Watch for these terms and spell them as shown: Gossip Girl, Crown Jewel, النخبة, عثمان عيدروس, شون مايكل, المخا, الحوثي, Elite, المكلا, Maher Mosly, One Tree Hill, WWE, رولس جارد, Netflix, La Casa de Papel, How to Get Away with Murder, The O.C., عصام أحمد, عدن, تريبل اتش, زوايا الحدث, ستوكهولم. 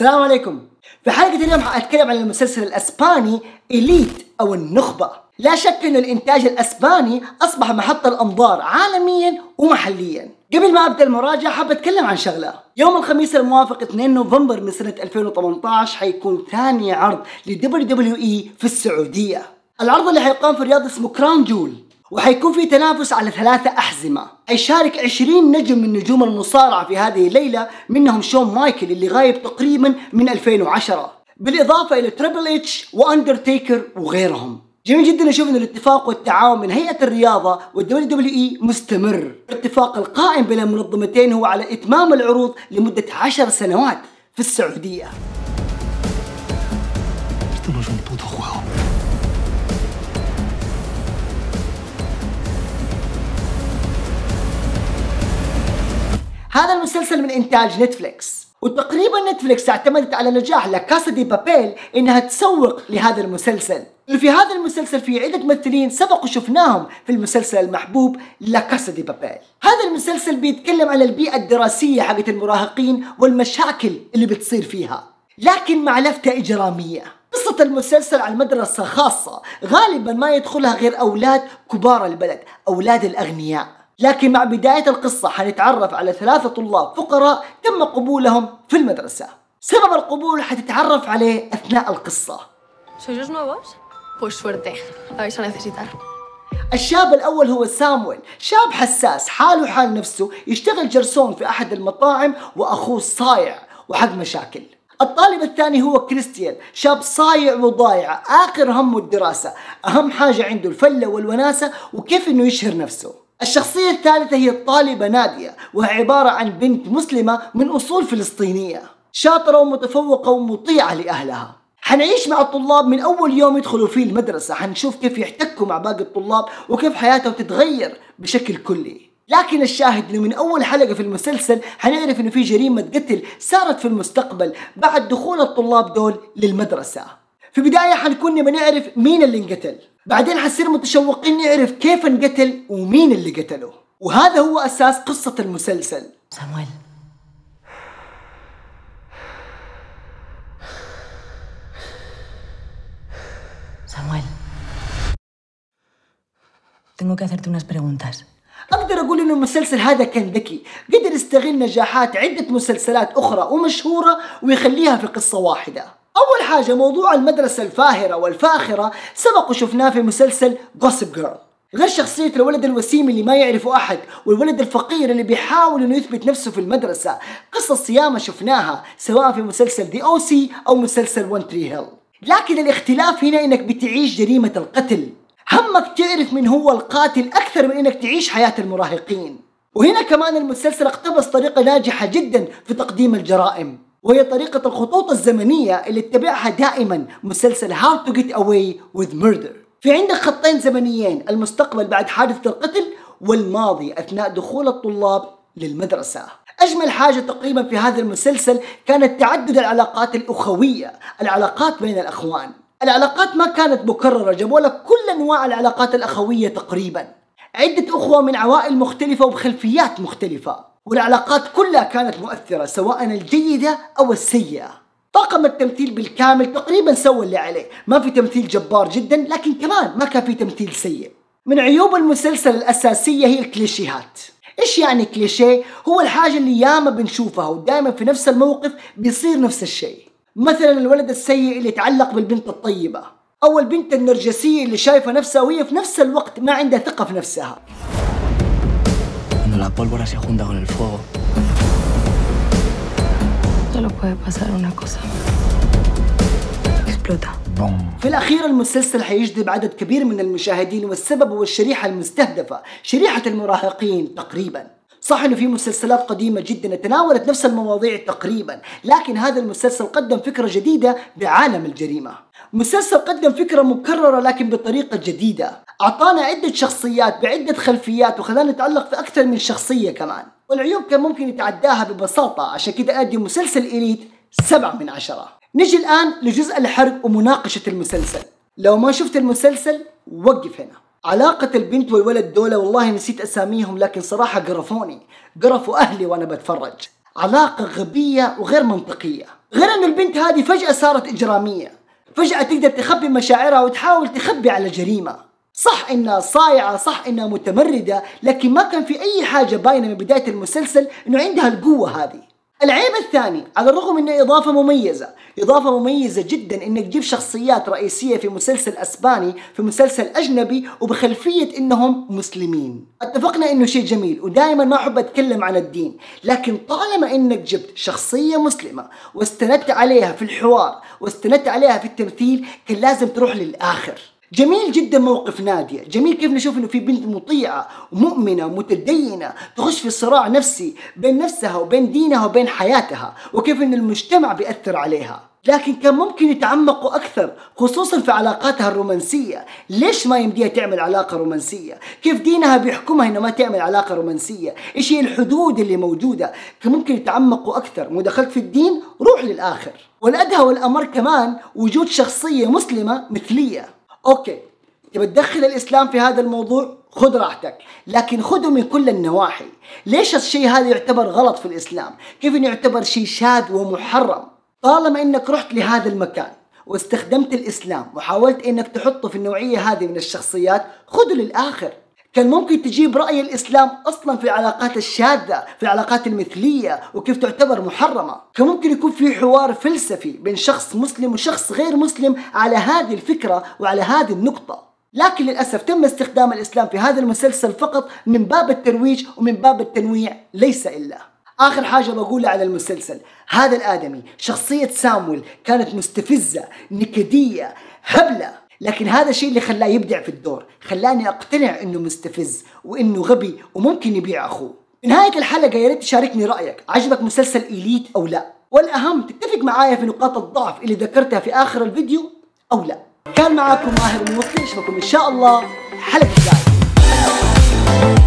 السلام عليكم. في حلقة اليوم حأتكلم عن المسلسل الأسباني إليت أو النخبة. لا شك أن الإنتاج الأسباني أصبح محط الأنظار عالميا ومحليا. قبل ما أبدأ المراجعة حاب أتكلم عن شغلة. يوم الخميس الموافق 2 نوفمبر من سنة 2018 حيكون ثاني عرض ل WWE في السعودية. العرض اللي حيقام في الرياض اسمه كراون جول، وحيكون في تنافس على 3 أحزمة. هيشارك 20 نجم من نجوم المصارعة في هذه الليلة، منهم شون مايكل اللي غايب تقريبا من 2010، بالإضافة إلى تريبل اتش وأندرتيكر وغيرهم. جميل جدا نشوف أن الاتفاق والتعاون من هيئة الرياضة والدبليو مستمر. الاتفاق القائم بين المنظمتين هو على إتمام العروض لمدة 10 سنوات في السعودية. هذا المسلسل من إنتاج نتفليكس، وتقريبا نتفليكس اعتمدت على نجاح لا كاسا دي بابيل إنها تسوق لهذا المسلسل. في هذا المسلسل في عدة ممثلين سبق وشفناهم في المسلسل المحبوب لا كاسا دي بابيل. هذا المسلسل بيتكلم على البيئة الدراسية حقت المراهقين والمشاكل اللي بتصير فيها، لكن مع لفتة إجرامية. قصة المسلسل عن مدرسة خاصة غالبا ما يدخلها غير أولاد كبار البلد، أولاد الأغنياء. لكن مع بداية القصة حنتعرف على 3 طلاب فقراء تم قبولهم في المدرسة. سبب القبول حتتعرف عليه أثناء القصة. الشاب الأول هو سامويل، شاب حساس حاله حال نفسه، يشتغل جرسون في أحد المطاعم وأخوه صايع وحق مشاكل. الطالب الثاني هو كريستيان، شاب صايع وضايع، آخر همه الدراسة، أهم حاجة عنده الفلة والوناسة وكيف إنه يشهر نفسه. الشخصية الثالثة هي الطالبة نادية، وهي عبارة عن بنت مسلمة من أصول فلسطينية، شاطرة ومتفوقة ومطيعة لأهلها. حنعيش مع الطلاب من أول يوم يدخلوا فيه المدرسة، حنشوف كيف يحتكوا مع باقي الطلاب وكيف حياتهم تتغير بشكل كلي. لكن الشاهد إنه من أول حلقة في المسلسل حنعرف إنه في جريمة قتل صارت في المستقبل بعد دخول الطلاب دول للمدرسة. في بداية حنكون نبي نعرف مين اللي انقتل، بعدين حنصير متشوقين نعرف كيف انقتل ومين اللي قتله، وهذا هو أساس قصة المسلسل. سامويل سامويل tengo que hacerte unas preguntas. أقدر أقول إنه المسلسل هذا كان ذكي، قدر يستغل نجاحات عدة مسلسلات أخرى ومشهورة ويخليها في قصة واحدة. أول حاجة موضوع المدرسة الفاهرة والفاخرة سبق وشفناه في مسلسل Gossip Girl. غير شخصية الولد الوسيم اللي ما يعرفه أحد والولد الفقير اللي بيحاول إنه يثبت نفسه في المدرسة، قصص ياما شفناها سواء في مسلسل The O.C. أو مسلسل One Tree Hill. لكن الاختلاف هنا إنك بتعيش جريمة القتل، همك تعرف من هو القاتل أكثر من إنك تعيش حياة المراهقين. وهنا كمان المسلسل اقتبس طريقة ناجحة جدا في تقديم الجرائم، وهي طريقة الخطوط الزمنية اللي اتبعها دائما مسلسل How to Get Away with Murder. في عندك خطين زمنيين، المستقبل بعد حادثة القتل والماضي أثناء دخول الطلاب للمدرسة. أجمل حاجة تقريبا في هذا المسلسل كانت تعدد العلاقات الأخوية، العلاقات بين الأخوان. العلاقات ما كانت مكررة، جابوا لك كل أنواع العلاقات الأخوية تقريبا، عدة أخوة من عوائل مختلفة وبخلفيات مختلفة، والعلاقات كلها كانت مؤثرة سواء الجيدة أو السيئة. طاقم التمثيل بالكامل تقريبا سوى اللي عليه، ما في تمثيل جبار جدا لكن كمان ما كان في تمثيل سيء. من عيوب المسلسل الأساسية هي الكليشيهات. إيش يعني كليشيه؟ هو الحاجة اللي ياما بنشوفها ودائما في نفس الموقف بيصير نفس الشيء. مثلا الولد السيء اللي يتعلق بالبنت الطيبة، أو البنت النرجسية اللي شايفة نفسها وهي في نفس الوقت ما عندها ثقة في نفسها. La pólvora se junta con el fuego. Solo puede pasar una cosa. Explota. في الأخير المسلسل حيجذب عدد كبير من المشاهدين، والسبب هو الشريحة المستهدفة، شريحة المراهقين تقريبا. صح إنه في مسلسلات قديمة جدا تناولت نفس المواضيع تقريبا، لكن هذا المسلسل قدم فكرة جديدة بعالم الجريمة. مسلسل قدم فكرة مكررة لكن بطريقة جديدة، أعطانا عدة شخصيات بعدة خلفيات وخلانا نتعلق في أكثر من شخصية كمان، والعيوب كان ممكن يتعداها ببساطة. عشان كده أدي مسلسل إليت 7/10. نجي الآن لجزء الحرق ومناقشة المسلسل. لو ما شفت المسلسل وقف هنا. علاقة البنت والولد دولة والله نسيت أساميهم، لكن صراحة قرفوني، قرفوا أهلي وأنا بتفرج. علاقة غبية وغير منطقية، غير انه البنت هذه فجأة صارت اجرامية، فجأة تقدر تخبي مشاعرها وتحاول تخبي على جريمة. صح انها صايعة، صح انها متمردة، لكن ما كان في اي حاجة باينة من بداية المسلسل انه عندها القوة هذه. العيب الثاني، على الرغم انه اضافة مميزة جدا انك تجيب شخصيات رئيسية في مسلسل اسباني في مسلسل اجنبي وبخلفية انهم مسلمين. اتفقنا انه شيء جميل ودائما ما احب اتكلم عن الدين، لكن طالما انك جبت شخصية مسلمة واستندت عليها في الحوار واستندت عليها في التمثيل كان لازم تروح للاخر. جميل جدا موقف نادية، جميل كيف نشوف انه في بنت مطيعة ومؤمنة ومتدينة تخش في صراع نفسي بين نفسها وبين دينها وبين حياتها، وكيف ان المجتمع بيأثر عليها. لكن كان ممكن يتعمقوا اكثر خصوصا في علاقاتها الرومانسية. ليش ما يمديها تعمل علاقة رومانسية؟ كيف دينها بيحكمها انه ما تعمل علاقة رومانسية؟ ايش هي الحدود اللي موجودة؟ كان ممكن يتعمقوا اكثر. مو دخلت في الدين، روح للاخر. والادهى والامر كمان وجود شخصية مسلمة مثلية. اوكي، تبى تدخل الاسلام في هذا الموضوع، خذ راحتك، لكن خذه من كل النواحي. ليش الشيء هذا يعتبر غلط في الاسلام؟ كيف انه يعتبر شيء شاذ ومحرم؟ طالما انك رحت لهذا المكان واستخدمت الاسلام وحاولت انك تحطه في النوعية هذه من الشخصيات، خذه للاخر. كان ممكن تجيب رأي الإسلام أصلا في العلاقات الشاذة، في العلاقات المثلية وكيف تعتبر محرمة. كان ممكن يكون في حوار فلسفي بين شخص مسلم وشخص غير مسلم على هذه الفكرة وعلى هذه النقطة. لكن للأسف تم استخدام الإسلام في هذا المسلسل فقط من باب الترويج ومن باب التنويع، ليس إلا. آخر حاجة بقولها على المسلسل، هذا الآدمي شخصية سامويل كانت مستفزة، نكدية، هبلة، لكن هذا الشيء اللي خلاه يبدع في الدور، خلاني اقتنع انه مستفز وانه غبي وممكن يبيع اخوه. في نهاية الحلقة يا ريت تشاركني رأيك، عجبك مسلسل إليت او لا؟ والاهم تتفق معايا في نقاط الضعف اللي ذكرتها في اخر الفيديو او لا؟ كان معاكم ماهر موصلي، اشوفكم ان شاء الله حلقة جاية.